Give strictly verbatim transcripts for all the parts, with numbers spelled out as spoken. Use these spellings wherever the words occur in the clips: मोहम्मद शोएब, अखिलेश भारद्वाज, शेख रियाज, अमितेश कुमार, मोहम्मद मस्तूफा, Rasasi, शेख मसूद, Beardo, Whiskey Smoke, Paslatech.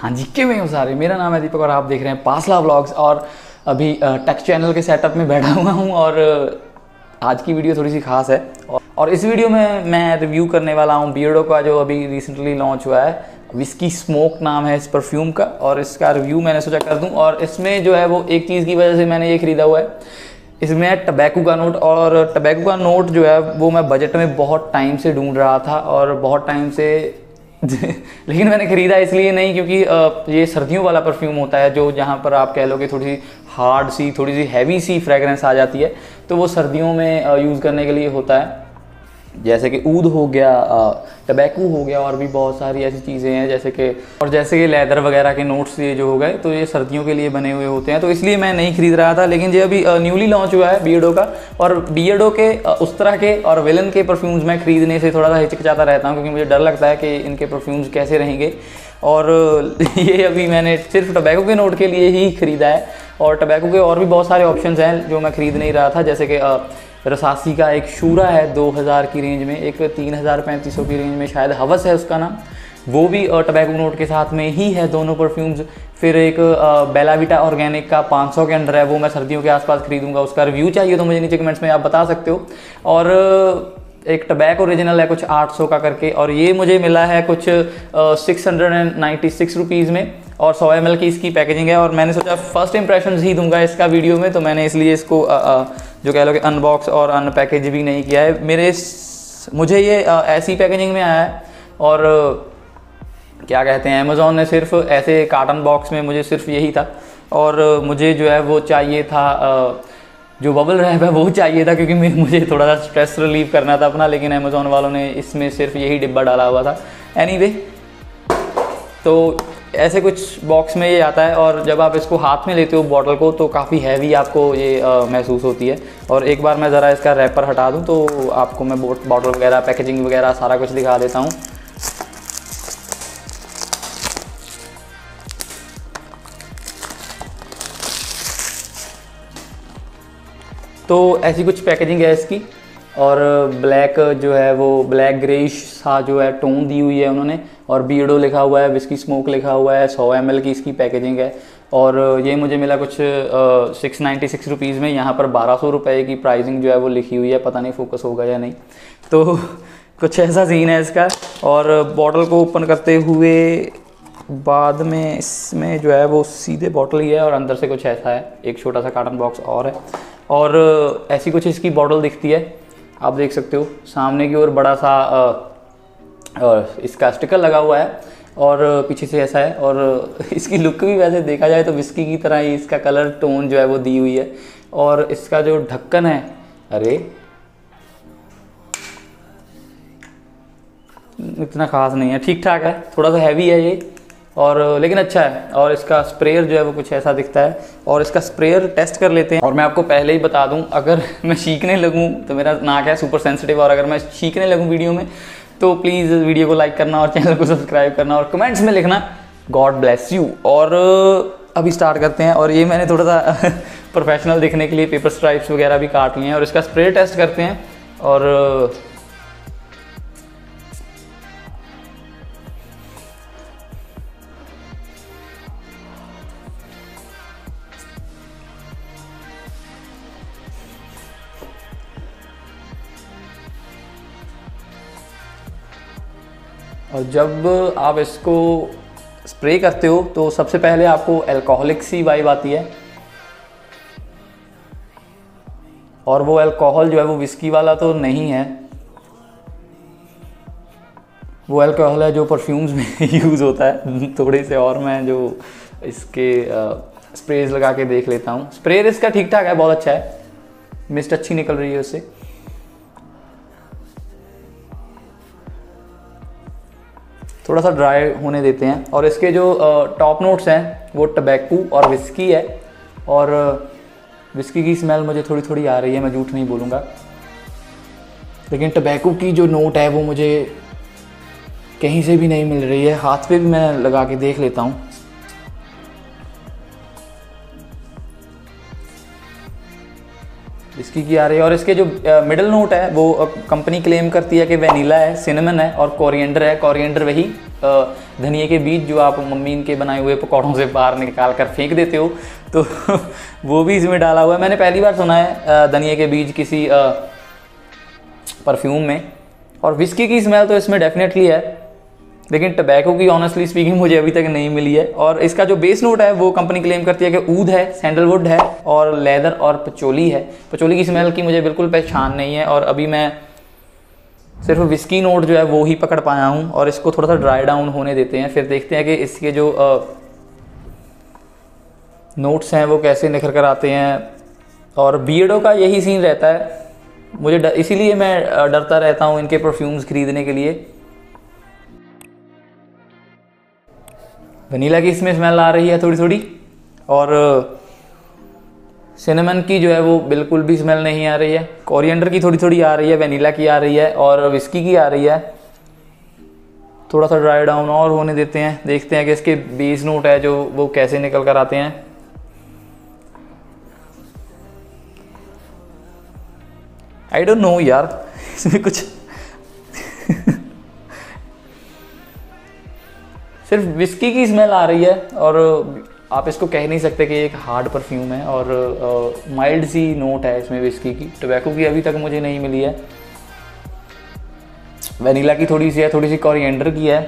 हाँ जी, क्यों हो सारे। मेरा नाम है दीपक और आप देख रहे हैं पासलाव्लॉग्स। और अभी टेक चैनल के सेटअप में बैठा हुआ हूँ और आज की वीडियो थोड़ी सी खास है। और इस वीडियो में मैं रिव्यू करने वाला हूँ बियर्डो का, जो अभी रिसेंटली लॉन्च हुआ है, विस्की स्मोक नाम है इस परफ्यूम का। और इसका रिव्यू मैंने सोचा कर दूँ। और इसमें जो है वो एक चीज़ की वजह से मैंने ये ख़रीदा हुआ है, इसमें टबैको का नोट। और टबैको का नोट जो है वो मैं बजट में बहुत टाइम से ढूंढ रहा था और बहुत टाइम से लेकिन मैंने ख़रीदा इसलिए नहीं क्योंकि ये सर्दियों वाला परफ्यूम होता है, जो जहाँ पर आप कह लो कि थोड़ी सी हार्ड सी, थोड़ी सी हैवी सी फ्रेगरेंस आ जाती है, तो वो सर्दियों में यूज़ करने के लिए होता है। जैसे कि ऊद हो गया, टबैको हो गया, और भी बहुत सारी ऐसी चीज़ें हैं जैसे कि और जैसे कि लेदर वगैरह के नोट्स ये जो हो गए, तो ये सर्दियों के लिए बने हुए होते हैं, तो इसलिए मैं नहीं ख़रीद रहा था। लेकिन ये अभी न्यूली लॉन्च हुआ है बियर्डो का, और बियर्डो के उस तरह के और विलन के परफ्यूम्स मैं ख़रीदने से थोड़ा सा हिचकिचाता रहता हूँ क्योंकि मुझे डर लगता है कि इनके परफ्यूम्स कैसे रहेंगे। और ये अभी मैंने सिर्फ टबैको के नोट के लिए ही ख़रीदा है। और टबैको के और भी बहुत सारे ऑप्शन हैं जो मैं ख़रीद नहीं रहा था, जैसे कि रसासी का एक शूरा है दो हज़ार की रेंज में, एक तीन हज़ार पैंतीस सौ की रेंज में शायद हवस है उसका नाम, वो भी टबैको नोट के साथ में ही है दोनों परफ्यूम्स। फिर एक बेला विटा ऑर्गेनिक का पाँच सौ के अंडर है, वो मैं सर्दियों के आसपास खरीदूंगा। उसका रिव्यू चाहिए तो मुझे नीचे कमेंट्स में आप बता सकते हो। और एक टबैको ओरिजिनल है कुछ आठ सौ का करके, और ये मुझे मिला है कुछ six hundred and ninety six rupees में, और सौ एम एल की इसकी पैकेजिंग है। और मैंने सोचा फर्स्ट इंप्रेशन ही दूंगा इसका वीडियो में, तो मैंने इसलिए इसको आ, आ, जो कह लो कि अनबॉक्स और अनपैकेज भी नहीं किया है। मेरे मुझे ये आ, ऐसी पैकेजिंग में आया है, और क्या कहते हैं, अमेज़ोन ने सिर्फ ऐसे कार्टन बॉक्स में मुझे सिर्फ यही था। और मुझे जो है वो चाहिए था, आ, जो बबल रैप है वो चाहिए था क्योंकि मुझे थोड़ा सा स्ट्रेस रिलीव करना था अपना, लेकिन अमेज़ोन वालों ने इसमें सिर्फ यही डिब्बा डाला हुआ था। एनीवे, तो ऐसे कुछ बॉक्स में ये आता है, और जब आप इसको हाथ में लेते हो बॉटल को, तो काफ़ी हैवी आपको ये महसूस होती है। और एक बार मैं ज़रा इसका रैपर हटा दूं तो आपको मैं बॉटल वगैरह, पैकेजिंग वगैरह सारा कुछ दिखा देता हूं। तो ऐसी कुछ पैकेजिंग है इसकी, और ब्लैक जो है वो ब्लैक ग्रेइश सा जो है टोन दी हुई है उन्होंने, और बियर्डो लिखा हुआ है, विस्की स्मोक लिखा हुआ है, सौ एम एल की इसकी पैकेजिंग है। और ये मुझे मिला कुछ सिक्स नाइन्टी सिक्स रुपीज़ में, यहाँ पर बारह सौ रुपये की प्राइसिंग जो है वो लिखी हुई है, पता नहीं फोकस होगा या नहीं, तो कुछ ऐसा सीन है इसका। और बॉटल को ओपन करते हुए बाद में इसमें जो है वो सीधे बॉटल ही है, और अंदर से कुछ ऐसा है, एक छोटा सा कार्टन बॉक्स और है, और ऐसी कुछ इसकी बॉटल दिखती है, आप देख सकते हो। सामने की ओर बड़ा सा आ, आ, इसका स्टिकर लगा हुआ है, और पीछे से ऐसा है। और इसकी लुक भी वैसे देखा जाए तो विस्की की तरह ही इसका कलर टोन जो है वो दी हुई है। और इसका जो ढक्कन है, अरे इतना ख़ास नहीं है, ठीक ठाक है, थोड़ा सा हैवी है ये, और लेकिन अच्छा है। और इसका स्प्रेयर जो है वो कुछ ऐसा दिखता है, और इसका स्प्रेयर टेस्ट कर लेते हैं। और मैं आपको पहले ही बता दूं, अगर मैं छींकने लगूं तो मेरा नाक है सुपर सेंसिटिव, और अगर मैं छींकने लगूं वीडियो में तो प्लीज़ वीडियो को लाइक करना और चैनल को सब्सक्राइब करना, और कमेंट्स में लिखना गॉड ब्लेस यू। और अभी स्टार्ट करते हैं। और ये मैंने थोड़ा सा प्रोफेशनल दिखने के लिए पेपर स्ट्राइप्स वगैरह भी काट लिए हैं, और इसका स्प्रेयर टेस्ट करते हैं। और और जब आप इसको स्प्रे करते हो तो सबसे पहले आपको अल्कोहलिक सी वाइब आती है, और वो अल्कोहल जो है वो विस्की वाला तो नहीं है, वो अल्कोहल है जो परफ्यूम्स में यूज़ होता है थोड़े से। और मैं जो इसके स्प्रेज लगा के देख लेता हूँ, स्प्रेयर इसका ठीक ठाक है, बहुत अच्छा है, मिस्ट अच्छी निकल रही है उससे। थोड़ा सा ड्राई होने देते हैं। और इसके जो टॉप नोट्स हैं वो टबैको और विस्की है, और विस्की की स्मेल मुझे थोड़ी थोड़ी आ रही है, मैं झूठ नहीं बोलूँगा, लेकिन टबैको की जो नोट है वो मुझे कहीं से भी नहीं मिल रही है। हाथ पे भी मैं लगा के देख लेता हूँ। इसकी की आ रही है। और इसके जो मिडल नोट है वो कंपनी क्लेम करती है कि वनीला है, सिनेमन है और कोरिएंडर है। कोरिएंडर वही धनिए के बीज जो आप मम्मी इनके बनाए हुए पकौड़ों से बाहर निकाल कर फेंक देते हो, तो वो भी इसमें डाला हुआ है। मैंने पहली बार सुना है धनिए के बीज किसी परफ्यूम में। और विस्की की स्मेल तो इसमें डेफिनेटली है, लेकिन टबैको की ऑनेस्टली स्पीकिंग मुझे अभी तक नहीं मिली है। और इसका जो बेस नोट है वो कंपनी क्लेम करती है कि ऊद है, सैंडलवुड है और लेदर और पचोली है। पचोली की स्मेल की मुझे बिल्कुल पहचान नहीं है और अभी मैं सिर्फ विस्की नोट जो है वो ही पकड़ पाया हूँ। और इसको थोड़ा सा ड्राई डाउन होने देते हैं, फिर देखते हैं कि इसके जो आ, नोट्स हैं वो कैसे निखर कर आते हैं। और बियर्डो का यही सीन रहता है, मुझे इसीलिए मैं डरता रहता हूँ इनके परफ्यूम्स खरीदने के लिए। वनीला की इसमें स्मेल आ रही है थोड़ी थोड़ी, और सिनेमन की जो है वो बिल्कुल भी स्मेल नहीं आ रही है। कोरिएंडर की थोड़ी थोड़ी आ रही है, वनीला की आ रही है और विस्की की आ रही है। थोड़ा सा ड्राई डाउन और होने देते हैं, देखते हैं कि इसके बेस नोट है जो वो कैसे निकल कर आते हैं। आई डोंट नो यार, इसमें कुछ सिर्फ विस्की की स्मेल आ रही है और आप इसको कह नहीं सकते कि एक हार्ड परफ्यूम है। और माइल्ड सी नोट है इसमें विस्की की, टबैको की अभी तक मुझे नहीं मिली है। वनीला की थोड़ी सी है, थोड़ी सी कोरिएंडर की है।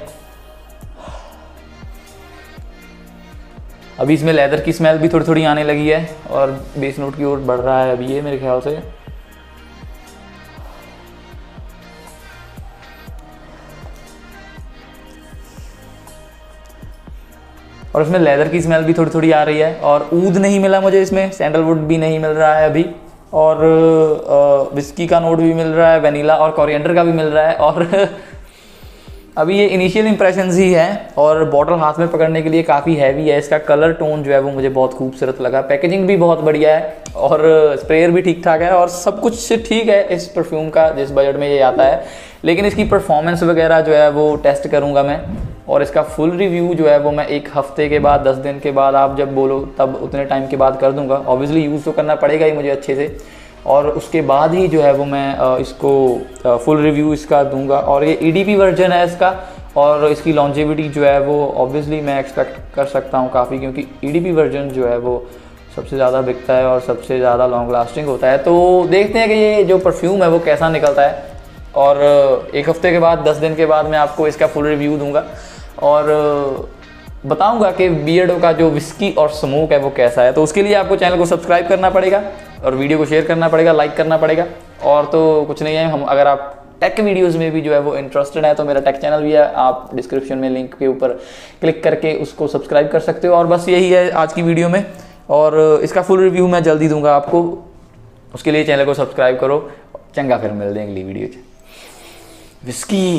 अभी इसमें लेदर की स्मेल भी थोड़ी थोड़ी आने लगी है और बेस नोट की ओर बढ़ रहा है अभी ये मेरे ख्याल से। और इसमें लेदर की स्मेल भी थोड़ी थोड़ी आ रही है और ऊद नहीं मिला मुझे इसमें, सैंडलवुड भी नहीं मिल रहा है अभी, और विस्की का नोट भी मिल रहा है, वनीला और कोरिएंडर का भी मिल रहा है। और अभी ये इनिशियल इंप्रेशंस ही है और बॉटल हाथ में पकड़ने के लिए काफ़ी हैवी है। इसका कलर टोन जो है वो मुझे बहुत खूबसूरत लगा, पैकेजिंग भी बहुत बढ़िया है और स्प्रेयर भी ठीक ठाक है और सब कुछ ठीक है इस परफ्यूम का जिस बजट में ये आता है। लेकिन इसकी परफॉर्मेंस वगैरह जो है वो टेस्ट करूँगा मैं, और इसका फुल रिव्यू जो है वो मैं एक हफ्ते के बाद, दस दिन के बाद, आप जब बोलो तब उतने टाइम के बाद कर दूंगा। ऑब्वियसली यूज़ तो करना पड़ेगा ही मुझे अच्छे से, और उसके बाद ही जो है वो मैं इसको फुल रिव्यू इसका दूंगा। और ये ईडीपी वर्जन है इसका, और इसकी लॉन्जेविटी जो है वो ऑब्वियसली मैं एक्सपेक्ट कर सकता हूँ काफ़ी, क्योंकि ईडीपी वर्जन जो है वो सबसे ज़्यादा बिकता है और सबसे ज़्यादा लॉन्ग लास्टिंग होता है। तो देखते हैं कि ये जो परफ्यूम है वो कैसा निकलता है, और एक हफ्ते के बाद, दस दिन के बाद मैं आपको इसका फुल रिव्यू दूंगा और बताऊंगा कि बियर्डो का जो विस्की और स्मोक है वो कैसा है। तो उसके लिए आपको चैनल को सब्सक्राइब करना पड़ेगा और वीडियो को शेयर करना पड़ेगा, लाइक करना पड़ेगा। और तो कुछ नहीं है, हम अगर आप टेक वीडियोस में भी जो है वो इंटरेस्टेड है तो मेरा टेक चैनल भी है, आप डिस्क्रिप्शन में लिंक के ऊपर क्लिक करके उसको सब्सक्राइब कर सकते हो। और बस यही है आज की वीडियो में, और इसका फुल रिव्यू मैं जल्दी दूँगा आपको, उसके लिए चैनल को सब्सक्राइब करो। चंगा, फिर मिलते हैं अगली वीडियो में। विस्की